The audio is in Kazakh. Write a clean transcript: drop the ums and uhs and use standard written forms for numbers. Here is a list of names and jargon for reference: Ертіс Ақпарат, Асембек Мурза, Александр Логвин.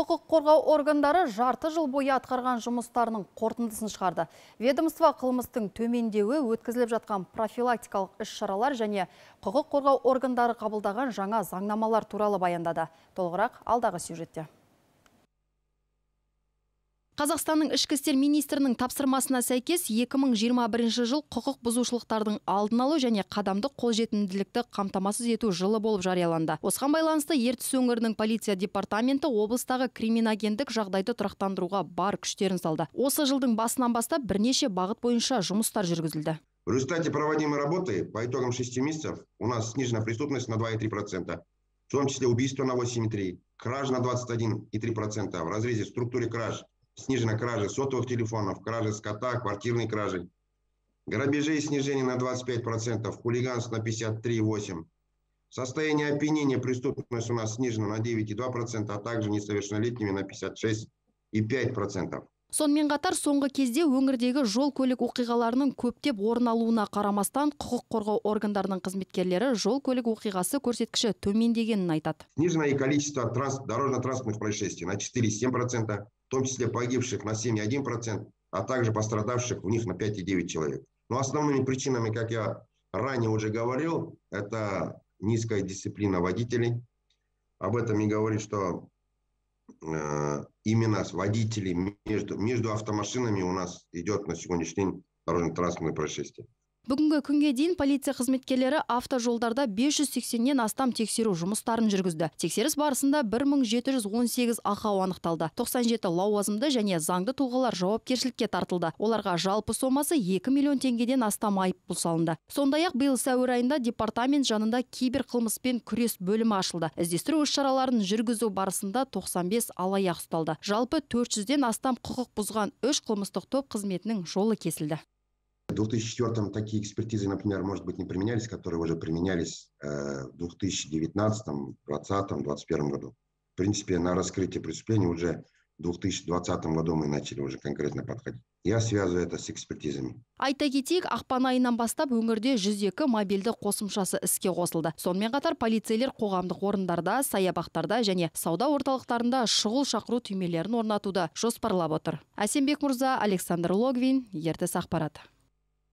құқық қорғау органдары жарты жыл бойы атқарған жұмыстарының қорытындысын шығарды. Ведомство қылмыстың төмендеуі, өткізіліп жатқан профилактикалық іс-шаралар және құқық қорғау органдары қабылдаған жаңа заңнамалар туралы баяндады. Толығырақ алдағы сюжетте. Қазақстанның ішкі істер министрінің тапсырмасына сәйкес 2021 жыл құқық бұзушылықтардың алдын алу және қадамды қолжетімділікті қамтамасыз ету жылы болып жарияланды. Осыған байланысты Ертіс өңірінің полиция департаменті облыстағы криминогендік жағдайды тұрақтандыруға бар күштерін салды. Осы жылдың басынан бастап бірнеше бағыт бойынша жұмыстар жүргізілді. В результате проводимой работы по итогам 6 месяцев у нас снижена преступность на 2,3%, в том числе убийство на 8,3%, краж на 21,3%, в разрезе структуры краж снижена кражи сотовых телефонов, кражи скота, квартирные кражи. Грабежей снижение на 25%, хулиганство на 53,8%. Состояние опьянения преступность у нас снижено на 9,2%, а также несовершеннолетними на 56,5%. Сонымен қатар соңғы кезде өңірдегі жол-көлік оқиғаларының көптеп орын алуына қарамастан құқық қорғау органдарының қызметкерлері жол-көлік оқиғасы көрсеткіші төмендегенін айтады. Снижено и количество дорожно-транспортных происшествий на 4,7%, в том числе погибших на 7,1%, а также пострадавших в них на 5,9 человек. Но основными причинами, как я ранее уже говорил, это низкая дисциплина водителей. Об этом и говорит, что именно с водителей между автомашинами у нас идет на сегодняшний день дорожно-транспортное происшествие. Бүгінгі күнге дейін полиция қызметкерлері автожолдарда 580-нен астам тексеру жұмыстарын жүргізді. Тексеріс барысында 1718 ақау анықталды. 97 лауазымды және заңды тұлғалар жауапкершілікке тартылды. Оларға жалпы сомасы 2 миллион теңгеден астам айыппұл салынды. Сондай-ақ биыл сәуір айында департамент жанында киберқылмыспен күрес бөлімі ашылды. Іздестіру іс-шараларын жүргізу барысында 95 алаяқ ұсталды. Жалпы 400-ден астам құқық бұзған 3 қылмыстық топ қызметінің жолы кесілді. В 2004-м такие экспертизы, например, может быть, не применялись, которые уже применялись в 2019-м, 2020-м, 2021-м году. В принципе, на раскрытие преступлений уже в 2020 году мы начали уже конкретно подходить. Я связываю это с экспертизами. Айта кетейік, ақпан айынан бастап өңірде 102 мобильді қосымшасы іске қосылды. Сонымен қатар полицейлер қоғамдық орындарда, саябақтарда және сауда орталықтарында шұғыл шақыру түймелерін орнатуды жоспарлап отыр. Асембек Мурза, Александр Логвин, Ертіс Ақпарат.